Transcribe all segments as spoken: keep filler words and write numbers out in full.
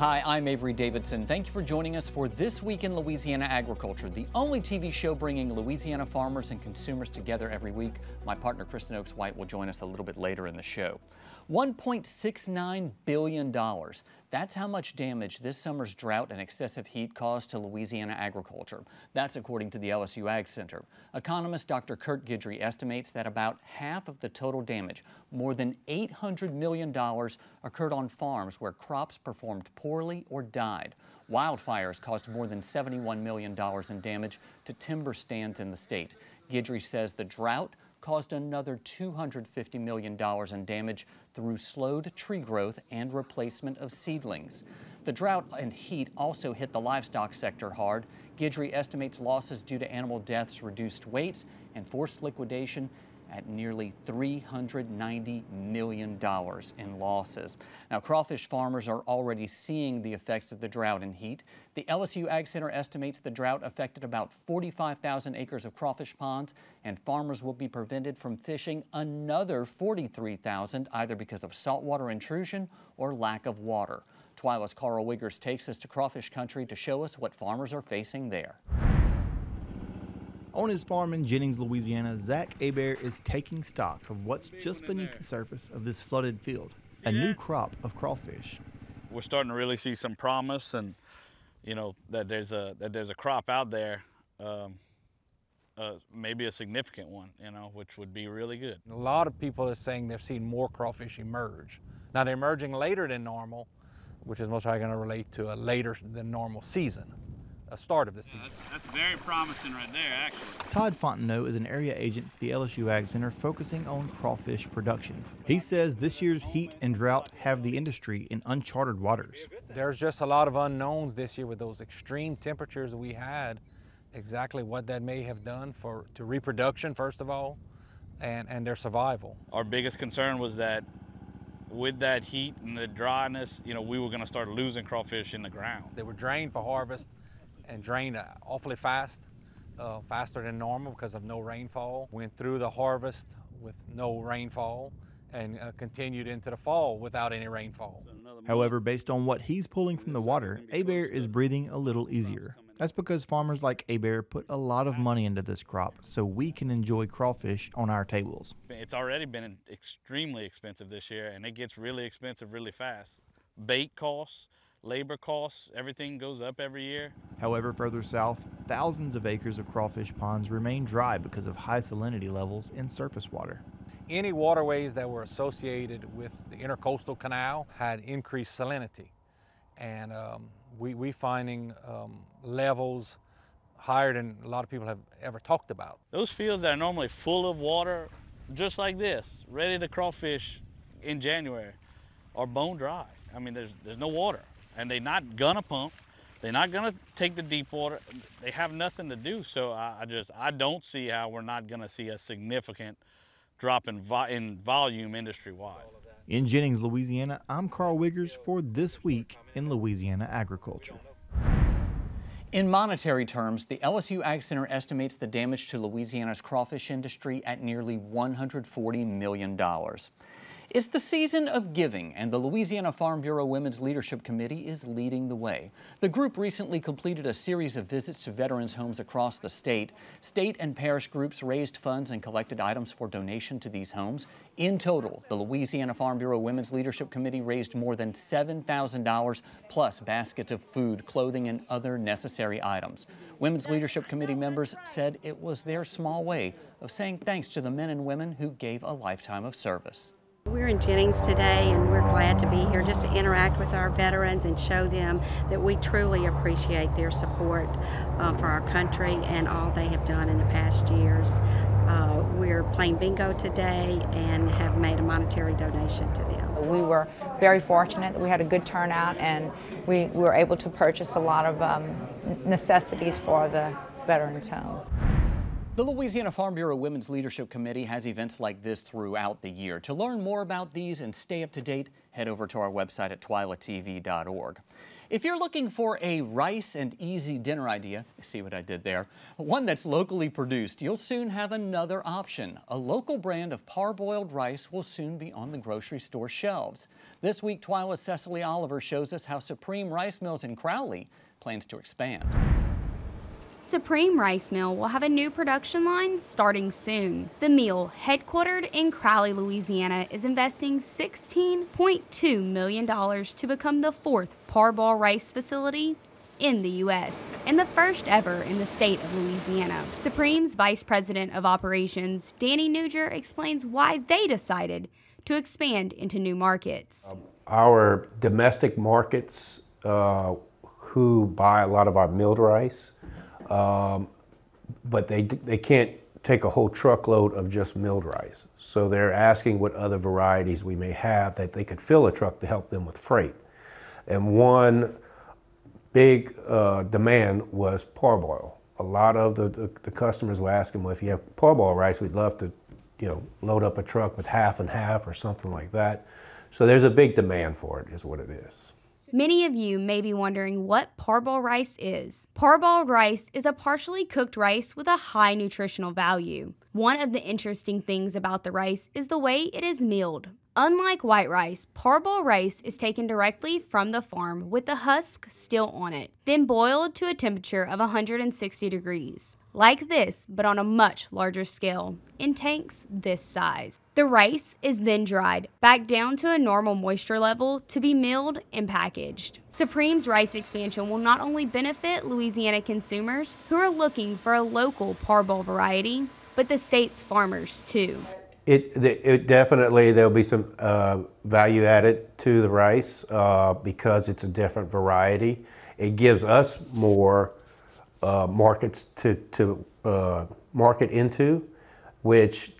Hi, I'm Avery Davidson. Thank you for joining us for This Week in Louisiana Agriculture, the only T V show bringing Louisiana farmers and consumers together every week. My partner, Kristen Oaks-White, will join us a little bit later in the show. one point six nine billion dollars. That's how much damage this summer's drought and excessive heat caused to Louisiana agriculture. That's according to the L S U Ag Center. Economist Doctor Kurt Guidry estimates that about half of the total damage, more than eight hundred million dollars, occurred on farms where crops performed poorly or died. Wildfires caused more than seventy-one million dollars in damage to timber stands in the state. Guidry says the drought caused another two hundred fifty million dollars in damage through slowed tree growth and replacement of seedlings. The drought and heat also hit the livestock sector hard. Guidry estimates losses due to animal deaths, reduced weights, and forced liquidation at nearly three hundred ninety million dollars in losses. Now, crawfish farmers are already seeing the effects of the drought and heat. The L S U Ag Center estimates the drought affected about forty-five thousand acres of crawfish ponds, and farmers will be prevented from fishing another forty-three thousand, either because of saltwater intrusion or lack of water. TWILA's Carl Wiggers takes us to crawfish country to show us what farmers are facing there. On his farm in Jennings, Louisiana, Zach Hebert is taking stock of what's just beneath the surface of this flooded field, a new crop of crawfish. We're starting to really see some promise, and you know that there's a that there's a crop out there, um, uh, maybe a significant one, you know, which would be really good. A lot of people are saying they're seeing more crawfish emerge. Now they're emerging later than normal, which is most likely going to relate to a later than normal season. A start of this season. Yeah, that's, that's very promising right there, actually. Todd Fontenot is an area agent for the L S U Ag Center focusing on crawfish production. He says this year's heat and drought have the industry in uncharted waters. There's just a lot of unknowns this year with those extreme temperatures we had, exactly what that may have done for to reproduction, first of all, and, and their survival. Our biggest concern was that with that heat and the dryness, you know, we were going to start losing crawfish in the ground. They were drained for harvest, and drained awfully fast, uh, faster than normal because of no rainfall. Went through the harvest with no rainfall and uh, continued into the fall without any rainfall. However, based on what he's pulling from the water, Hebert is breathing a little easier. That's because farmers like Hebert put a lot of money into this crop so we can enjoy crawfish on our tables. It's already been extremely expensive this year, and it gets really expensive really fast. Bait costs, labor costs, everything goes up every year. However, further south, thousands of acres of crawfish ponds remain dry because of high salinity levels in surface water. Any waterways that were associated with the Intracoastal Canal had increased salinity. And um, we, we finding um, levels higher than a lot of people have ever talked about. Those fields that are normally full of water, just like this, ready to crawfish in January, are bone dry. I mean, there's, there's no water. And they're not gonna pump, they're not gonna take the deep water, they have nothing to do. So I, I just, I don't see how we're not gonna see a significant drop in, vo in volume industry-wide. In Jennings, Louisiana, I'm Carl Wiggers for This Week in Louisiana Agriculture. In monetary terms, the L S U Ag Center estimates the damage to Louisiana's crawfish industry at nearly one hundred forty million dollars. It's the season of giving, and the Louisiana Farm Bureau Women's Leadership Committee is leading the way. The group recently completed a series of visits to veterans' homes across the state. State and parish groups raised funds and collected items for donation to these homes. In total, the Louisiana Farm Bureau Women's Leadership Committee raised more than seven thousand dollars, plus baskets of food, clothing, and other necessary items. Women's Leadership Committee members said it was their small way of saying thanks to the men and women who gave a lifetime of service. We're in Jennings today, and we're glad to be here just to interact with our veterans and show them that we truly appreciate their support uh, for our country and all they have done in the past years. Uh, we're playing bingo today and have made a monetary donation to them. We were very fortunate that we had a good turnout, and we were able to purchase a lot of um, necessities for the veterans' home. The Louisiana Farm Bureau Women's Leadership Committee has events like this throughout the year. To learn more about these and stay up to date, head over to our website at twila t v dot org. If you're looking for a rice and easy dinner idea, see what I did there, one that's locally produced, you'll soon have another option. A local brand of parboiled rice will soon be on the grocery store shelves. This week, TWILA's Cecily Oliver shows us how Supreme Rice Mills in Crowley plans to expand. Supreme Rice Mill will have a new production line starting soon. The mill, headquartered in Crowley, Louisiana, is investing sixteen point two million dollars to become the fourth parboil rice facility in the U S and the first ever in the state of Louisiana. Supreme's Vice President of Operations, Danny Newger, explains why they decided to expand into new markets. Our domestic markets uh, who buy a lot of our milled rice, Um, but they, they can't take a whole truckload of just milled rice. So they're asking what other varieties we may have that they could fill a truck to help them with freight. And one big uh, demand was parboil. A lot of the, the, the customers were asking, well, if you have parboil rice, we'd love to, you know, load up a truck with half and half or something like that. So there's a big demand for it is what it is. Many of you may be wondering what parboiled rice is. Parboiled rice is a partially cooked rice with a high nutritional value. One of the interesting things about the rice is the way it is milled. Unlike white rice, parboiled rice is taken directly from the farm with the husk still on it, then boiled to a temperature of one hundred sixty degrees. Like this, but on a much larger scale, in tanks this size. The rice is then dried back down to a normal moisture level to be milled and packaged. Supreme's rice expansion will not only benefit Louisiana consumers who are looking for a local parboil variety, but the state's farmers too. It, it definitely, there'll be some uh, value added to the rice uh, because it's a different variety. It gives us more Uh, markets to, to uh, market into, which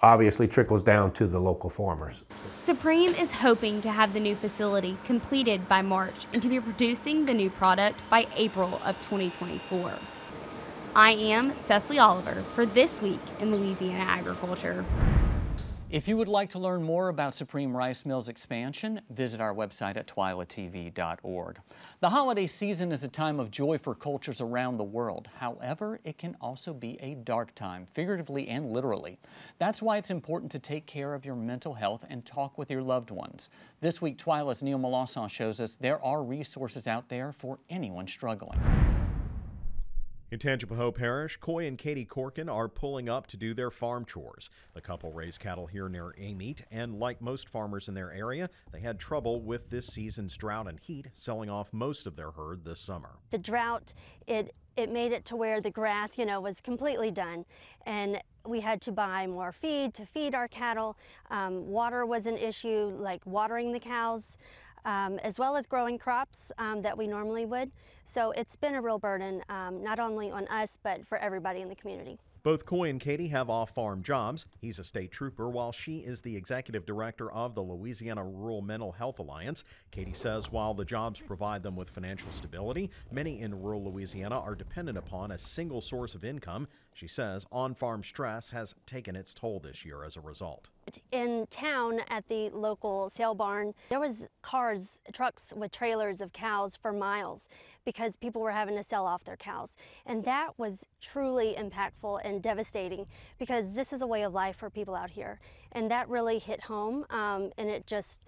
obviously trickles down to the local farmers. Supreme is hoping to have the new facility completed by March and to be producing the new product by April of twenty twenty-four. I am Cecily Oliver for This Week in Louisiana Agriculture. If you would like to learn more about Supreme Rice Mills' expansion, visit our website at twila t v dot org. The holiday season is a time of joy for cultures around the world. However, it can also be a dark time, figuratively and literally. That's why it's important to take care of your mental health and talk with your loved ones. This week, TWILA's Neil Melancon shows us there are resources out there for anyone struggling. In Tangipahoa Parish, Coy and Katie Corkin are pulling up to do their farm chores. The couple raise cattle here near Amite, and like most farmers in their area, they had trouble with this season's drought and heat, selling off most of their herd this summer. The drought, it it made it to where the grass, you know, was completely done, and we had to buy more feed to feed our cattle. Um, water was an issue, like watering the cows. Um, as well as growing crops um, that we normally would. So it's been a real burden, um, not only on us, but for everybody in the community. Both Coy and Katie have off-farm jobs. He's a state trooper, while she is the executive director of the Louisiana Rural Mental Health Alliance. Katie says while the jobs provide them with financial stability, many in rural Louisiana are dependent upon a single source of income. She says on-farm stress has taken its toll this year as a result. In town at the local sale barn, there was cars, trucks with trailers of cows for miles because people were having to sell off their cows. And that was truly impactful and devastating because this is a way of life for people out here. And that really hit home, um, and it just,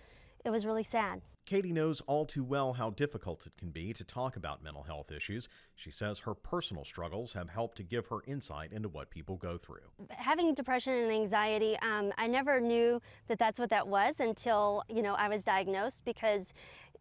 it was really sad. Katie knows all too well how difficult it can be to talk about mental health issues. She says her personal struggles have helped to give her insight into what people go through. Having depression and anxiety, um, I never knew that that's what that was until, you know, I was diagnosed, because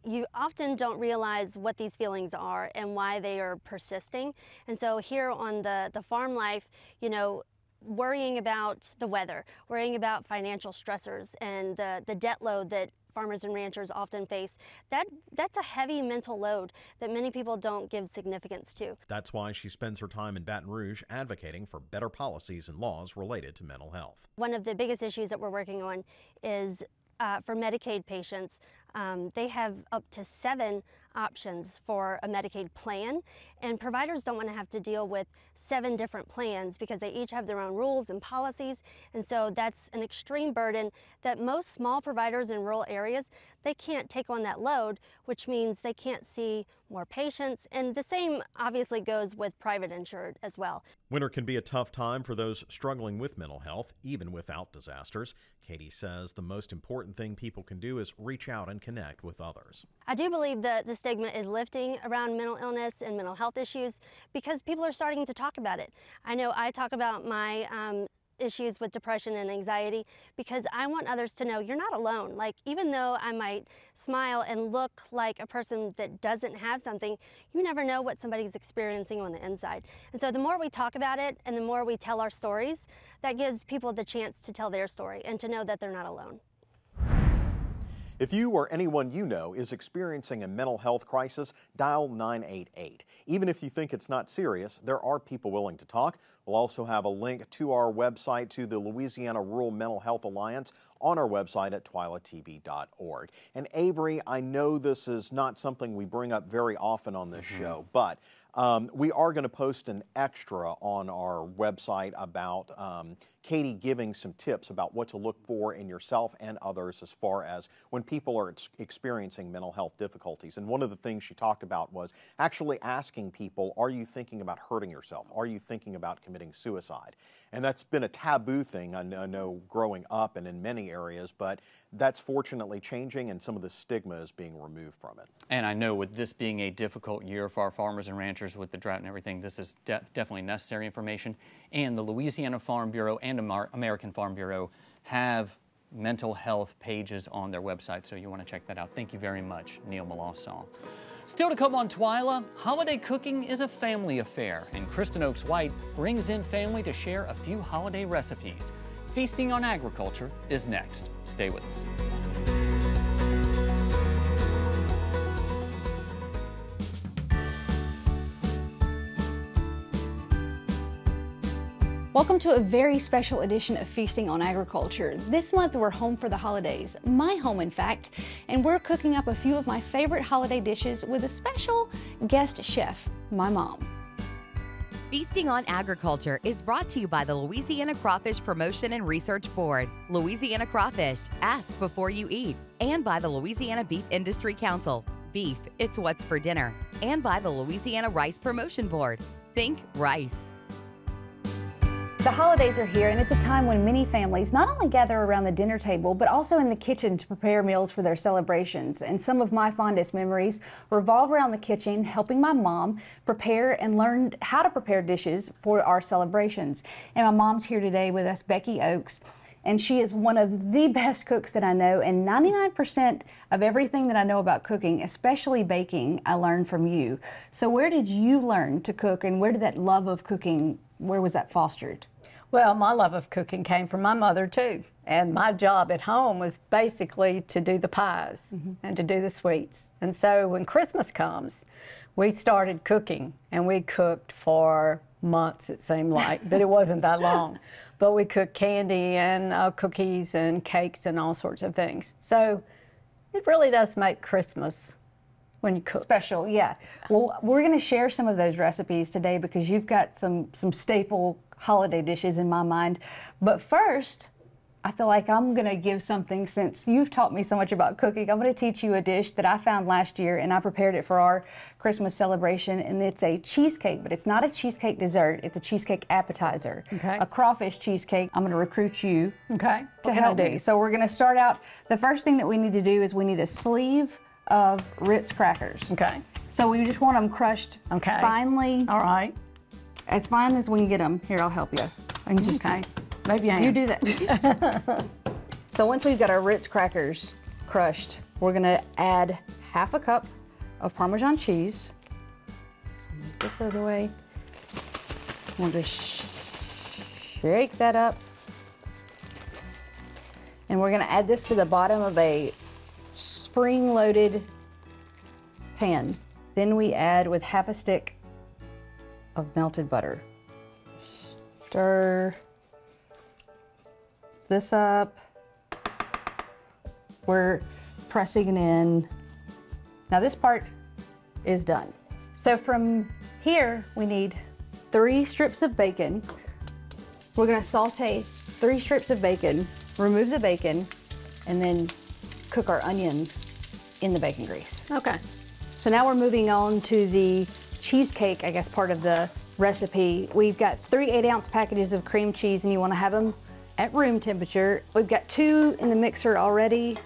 you often don't realize what these feelings are and why they are persisting. And so here on the, the farm life, you know, worrying about the weather, worrying about financial stressors and the, the debt load that farmers and ranchers often face, that that's a heavy mental load that many people don't give significance to. That's why she spends her time in Baton Rouge advocating for better policies and laws related to mental health. One of the biggest issues that we're working on is uh, for Medicaid patients Um, they have up to seven options for a Medicaid plan, and providers don't want to have to deal with seven different plans because they each have their own rules and policies, and so that's an extreme burden that most small providers in rural areas, they can't take on that load, which means they can't see more patients, and the same obviously goes with private insured as well. Winter can be a tough time for those struggling with mental health, even without disasters. Katie says the most important thing people can do is reach out and connect with others. I do believe that the stigma is lifting around mental illness and mental health issues because people are starting to talk about it. I know I talk about my um, issues with depression and anxiety because I want others to know you're not alone. Like, even though I might smile and look like a person that doesn't have something, you never know what somebody's experiencing on the inside. And so the more we talk about it and the more we tell our stories, that gives people the chance to tell their story and to know that they're not alone. If you or anyone you know is experiencing a mental health crisis, dial nine eight eight. Even if you think it's not serious, there are people willing to talk. We'll also have a link to our website to the Louisiana Rural Mental Health Alliance on our website at twila t v dot org. And Avery, I know this is not something we bring up very often on this mm-hmm. show, but um, we are going to post an extra on our website about um, Katie giving some tips about what to look for in yourself and others as far as when people are ex experiencing mental health difficulties. And one of the things she talked about was actually asking people, are you thinking about hurting yourself? Are you thinking about committing suicide? And that's been a taboo thing, I know, growing up and in many areas, but that's fortunately changing and some of the stigma is being removed from it. And I know with this being a difficult year for our farmers and ranchers with the drought and everything, this is de definitely necessary information. And the Louisiana Farm Bureau and Amer American Farm Bureau have mental health pages on their website, so you want to check that out. Thank you very much, Neil Melancon. Still to come on TWILA, holiday cooking is a family affair, and Kristen Oaks-White brings in family to share a few holiday recipes. Feasting on Agriculture is next. Stay with us. Welcome to a very special edition of Feasting on Agriculture. This month we're home for the holidays, my home in fact, and we're cooking up a few of my favorite holiday dishes with a special guest chef, my mom. Feasting on Agriculture is brought to you by the Louisiana Crawfish Promotion and Research Board, Louisiana Crawfish, Ask Before You Eat, and by the Louisiana Beef Industry Council, Beef, It's What's for Dinner, and by the Louisiana Rice Promotion Board, Think Rice. The holidays are here, and it's a time when many families not only gather around the dinner table, but also in the kitchen to prepare meals for their celebrations. And some of my fondest memories revolve around the kitchen, helping my mom prepare and learn how to prepare dishes for our celebrations. And my mom's here today with us, Becky Oakes, and she is one of the best cooks that I know, and ninety-nine percent of everything that I know about cooking, especially baking, I learned from you. So where did you learn to cook, and where did that love of cooking, where was that fostered? Well, my love of cooking came from my mother, too. And my job at home was basically to do the pies mm-hmm. and to do the sweets. And so when Christmas comes, we started cooking, and we cooked for months, it seemed like, but it wasn't that long. But we cooked candy and uh, cookies and cakes and all sorts of things. So it really does make Christmas when you cook special, yeah. Well, we're going to share some of those recipes today because you've got some, some staple holiday dishes in my mind. But first, I feel like I'm going to give something, since you've taught me so much about cooking, I'm going to teach you a dish that I found last year, and I prepared it for our Christmas celebration, and it's a cheesecake, but it's not a cheesecake dessert, it's a cheesecake appetizer. Okay. A crawfish cheesecake. I'm going to recruit you okay. to help me. So we're going to start out, the first thing that we need to do is we need a sleeve of Ritz crackers. Okay. So we just want them crushed okay. finely. All right. As fine as we can get them. Here, I'll help you. I can just okay. Maybe I am. You do that. So once we've got our Ritz crackers crushed, we're gonna add half a cup of Parmesan cheese. So move this out of the way. We'll just shake that up. And we're gonna add this to the bottom of a spring-loaded pan. Then we add with half a stick of melted butter. Stir this up. We're pressing it in. Now this part is done. So from here, we need three strips of bacon. We're gonna saute three strips of bacon, remove the bacon, and then cook our onions in the bacon grease. Okay. So now we're moving on to the cheesecake, I guess, part of the recipe. We've got three eight ounce packages of cream cheese, and you wanna have them at room temperature. We've got two in the mixer already.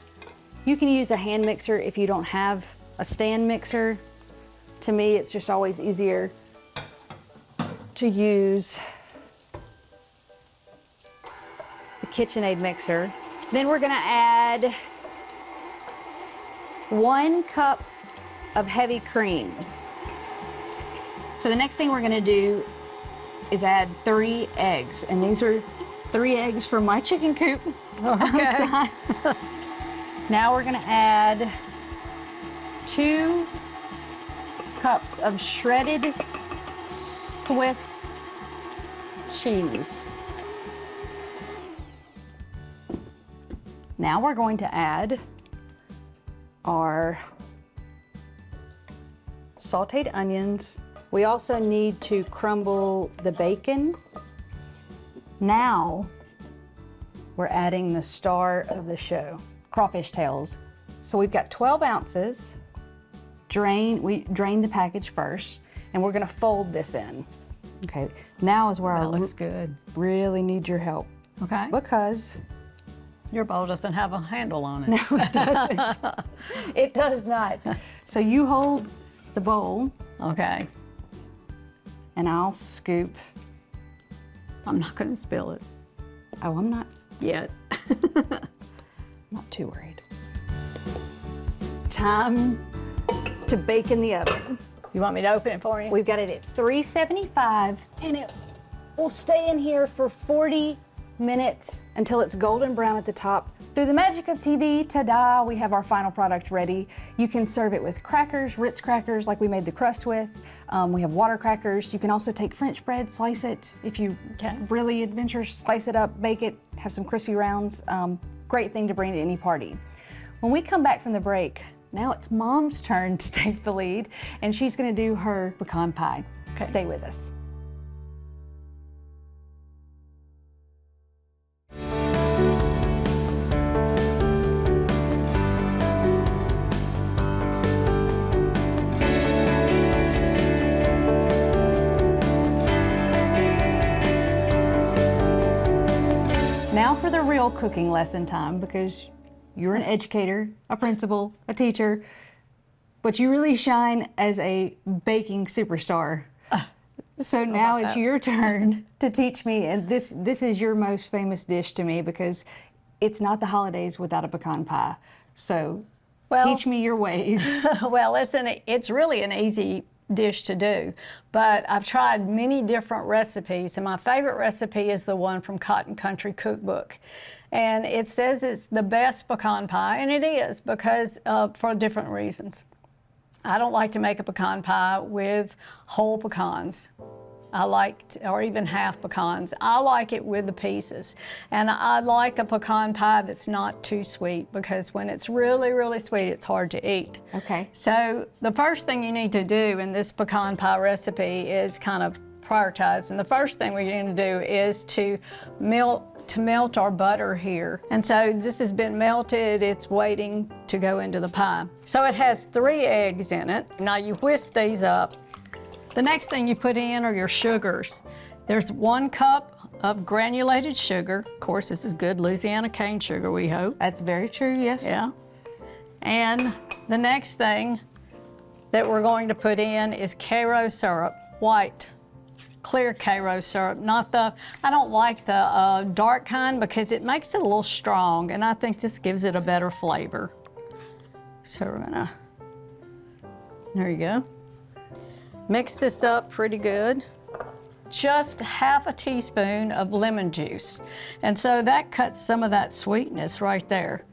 You can use a hand mixer if you don't have a stand mixer. To me, it's just always easier to use the KitchenAid mixer. Then we're gonna add one cup of heavy cream. So the next thing we're gonna do is add three eggs, and these are three eggs from my chicken coop. Okay. Now we're gonna add two cups of shredded Swiss cheese. Now we're going to add our sauteed onions. We also need to crumble the bacon. Now we're adding the star of the show, crawfish tails. So we've got twelve ounces. Drain, we drain the package first, and we're gonna fold this in. Okay, now is where that I looks good. Really need your help. Okay. Because your bowl doesn't have a handle on it. No, it doesn't. It does not. So you hold the bowl. Okay. And I'll scoop. I'm not gonna spill it. Oh, I'm not. Yet. Not too worried. Time to bake in the oven. You want me to open it for you? We've got it at three seventy-five, and it will stay in here for forty minutes until it's golden brown at the top. Through the magic of T V, ta-da, we have our final product ready. You can serve it with crackers, Ritz crackers, like we made the crust with. Um, we have water crackers. You can also take French bread, slice it. If you okay. really adventurous, slice it up, bake it, have some crispy rounds. Um, great thing to bring to any party. When we come back from the break, now it's Mom's turn to take the lead, and she's gonna do her pecan pie. Okay. Stay with us. Now for the real cooking lesson time, because you're an educator, a principal, a teacher, but you really shine as a baking superstar. Uh, so now it's that. your turn to teach me, and this this is your most famous dish to me, because it's not the holidays without a pecan pie. So well, teach me your ways. Well, it's an it's really an easy dish to do, but I've tried many different recipes, and my favorite recipe is the one from Cotton Country Cookbook. And it says it's the best pecan pie, and it is, because uh, for different reasons. I don't like to make a pecan pie with whole pecans. I like, to, or even half pecans. I like it with the pieces. And I like a pecan pie that's not too sweet, because when it's really, really sweet, it's hard to eat. Okay. So the first thing you need to do in this pecan pie recipe is kind of prioritize. And the first thing we're going to do is to melt to melt our butter here. And so this has been melted, it's waiting to go into the pie. So it has three eggs in it. Now you whisk these up. The next thing you put in are your sugars. There's one cup of granulated sugar. Of course, this is good Louisiana cane sugar, we hope. That's very true, yes. Yeah. And the next thing that we're going to put in is Karo syrup, white. Clear Karo syrup, not the, I don't like the uh, dark kind, because it makes it a little strong, and I think this gives it a better flavor. So we're gonna, there you go. Mix this up pretty good. Just half a teaspoon of lemon juice. And so that cuts some of that sweetness right there.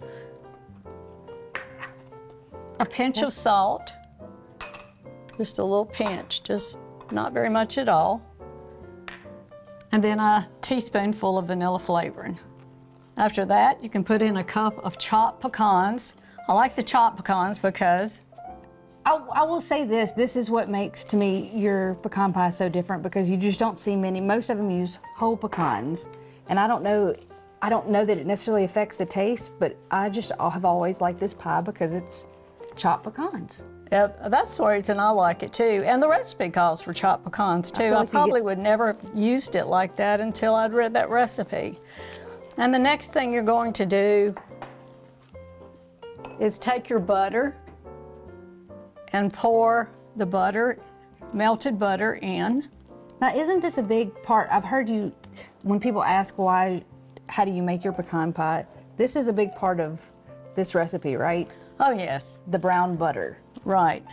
A pinch of salt, just a little pinch, just not very much at all. And then a teaspoonful of vanilla flavoring. After that, you can put in a cup of chopped pecans, I like the chopped pecans because I, I will say this, this is what makes, to me, your pecan pie so different, because you just don't see many. Most of them use whole pecans, and I don't know, I don't know that it necessarily affects the taste, but I just have always liked this pie because it's chopped pecans. Yeah, that's the reason I like it too, and the recipe calls for chopped pecans too. I, like I probably get... would never have used it like that until I'd read that recipe. And the next thing you're going to do is take your butter and pour the butter, melted butter in. Now, isn't this a big part? I've heard you, when people ask why, how do you make your pecan pie? This is a big part of this recipe, right? Oh, yes. The brown butter. Right.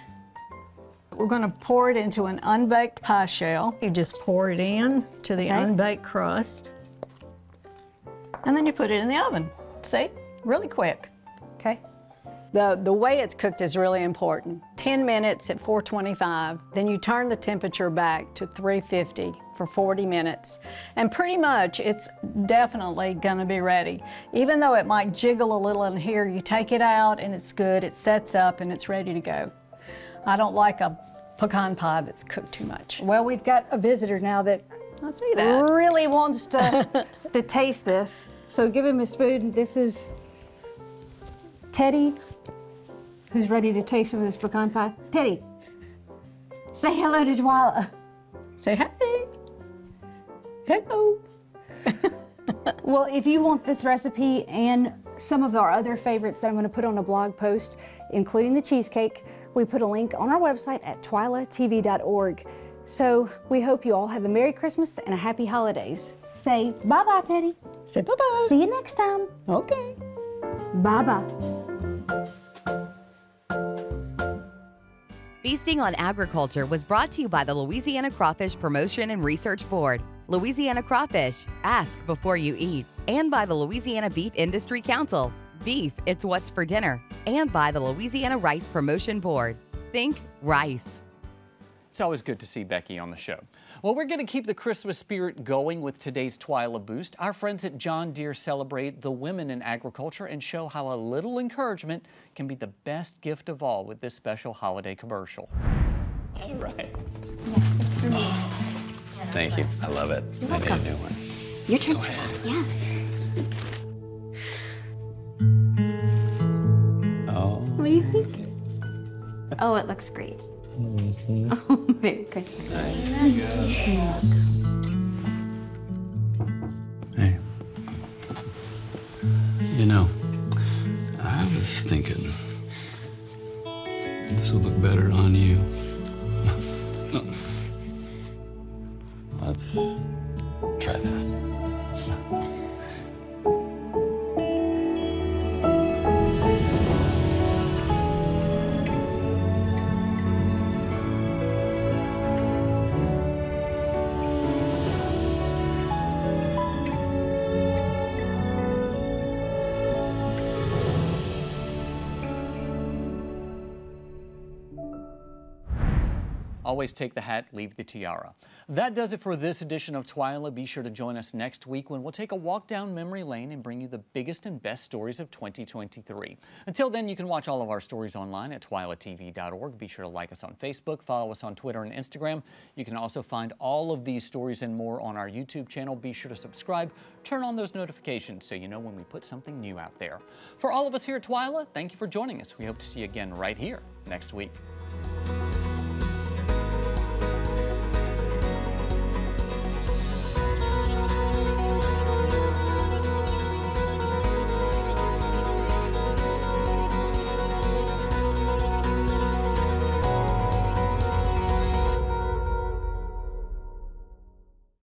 We're going to pour it into an unbaked pie shell. You just pour it in to the okay. unbaked crust, and then you put it in the oven. See? Really quick. Okay. The, the way it's cooked is really important. ten minutes at four twenty-five, then you turn the temperature back to three fifty for forty minutes. And pretty much it's definitely gonna be ready. Even though it might jiggle a little in here, you take it out and it's good, it sets up and it's ready to go. I don't like a pecan pie that's cooked too much. Well, we've got a visitor now that, I see that. really wants to, to taste this. So give him a spoon. This is Teddy, who's ready to taste some of this pecan pie. Teddy, say hello to TWILA. Say hey. Hello. Well, if you want this recipe and some of our other favorites that I'm gonna put on a blog post, including the cheesecake, we put a link on our website at twila t v dot org. So we hope you all have a Merry Christmas and a Happy Holidays. Say bye-bye, Teddy. Say bye-bye. See you next time. Okay. Bye-bye. Feasting on Agriculture was brought to you by the Louisiana Crawfish Promotion and Research Board, Louisiana Crawfish, ask before you eat, and by the Louisiana Beef Industry Council, beef, it's what's for dinner, and by the Louisiana Rice Promotion Board, think rice. It's always good to see Becky on the show. Well, we're going to keep the Christmas spirit going with today's TWILA Boost. Our friends at John Deere celebrate the women in agriculture and show how a little encouragement can be the best gift of all with this special holiday commercial. All right. Yeah, thank you. I love it. You're welcome. I need a new one. Your turn. Yeah. Oh. What do you think? Oh, it looks great. Mm-hmm. Oh, Merry Christmas. Nice. Yeah. Hey. You know, I was thinking this will look better on you. Let's try this. Always take the hat, leave the tiara. That does it for this edition of TWILA. Be sure to join us next week when we'll take a walk down memory lane and bring you the biggest and best stories of twenty twenty-three. Until then, you can watch all of our stories online at twila t v dot org. Be sure to like us on Facebook, follow us on Twitter and Instagram. You can also find all of these stories and more on our YouTube channel. Be sure to subscribe, turn on those notifications so you know when we put something new out there. For all of us here at TWILA, thank you for joining us. We hope to see you again right here next week.